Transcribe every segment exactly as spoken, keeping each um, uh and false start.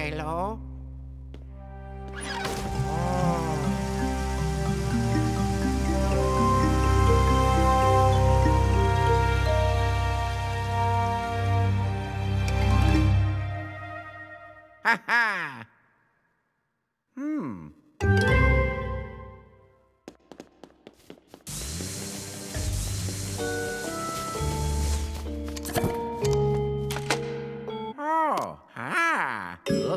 Hello? Ha-ha! Hmm. Oh, ha! Uh.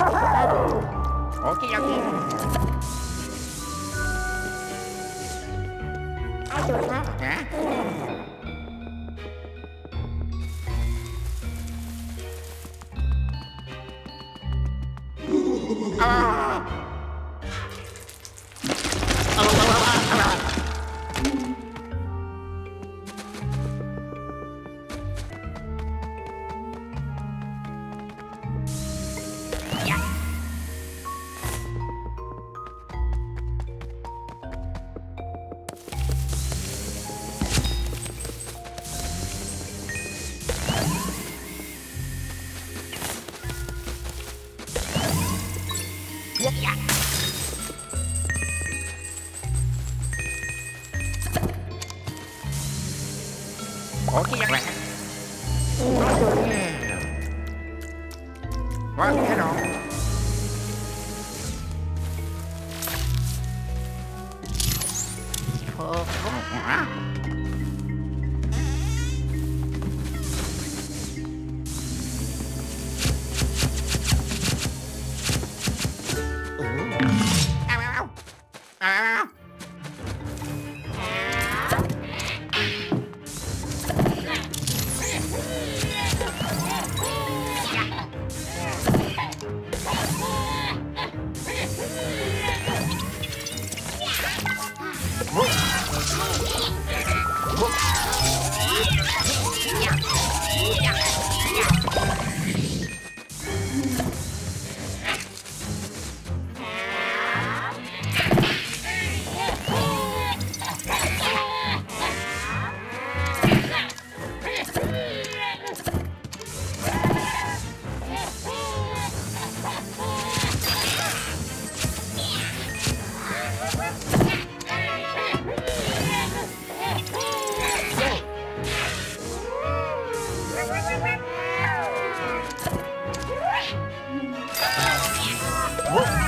uh. Okay, okay. Huh? Okay, right. Well, you know. Ow, ow, ow. What?